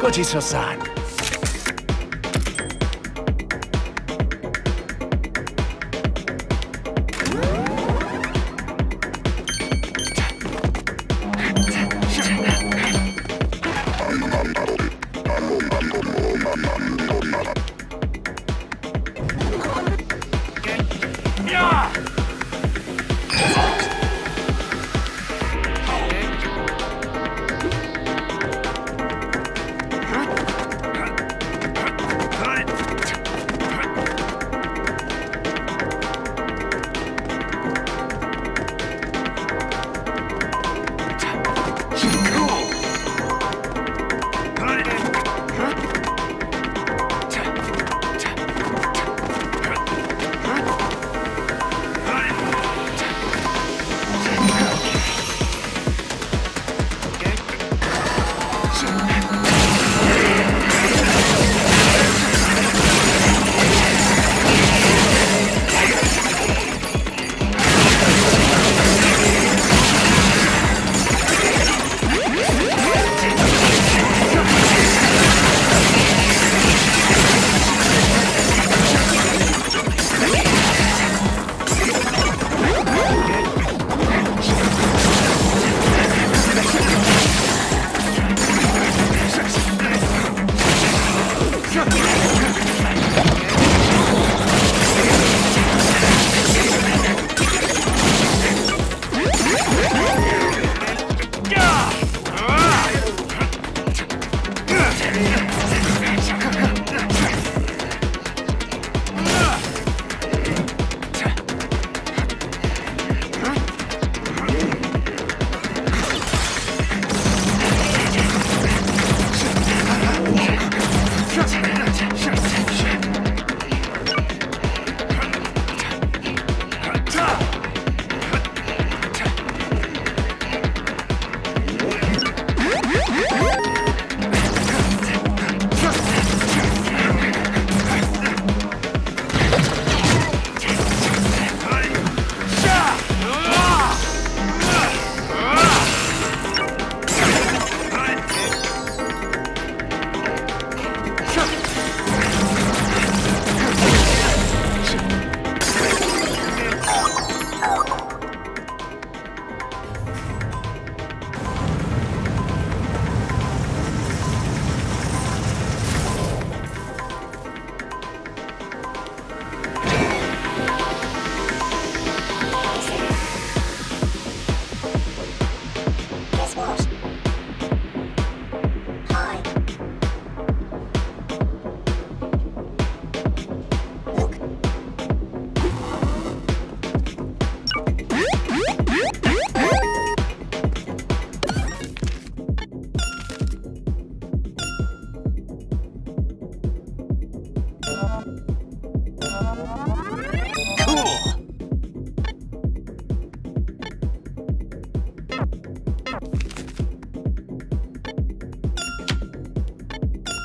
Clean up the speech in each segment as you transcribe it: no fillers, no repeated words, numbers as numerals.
Gojiso-san.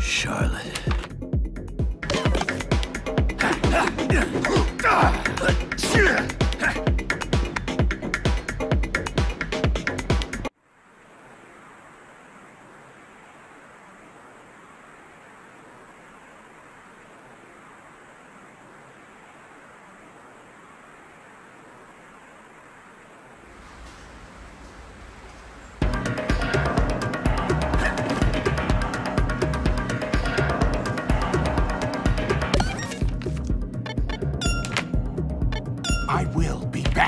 Charlotte. I will be back.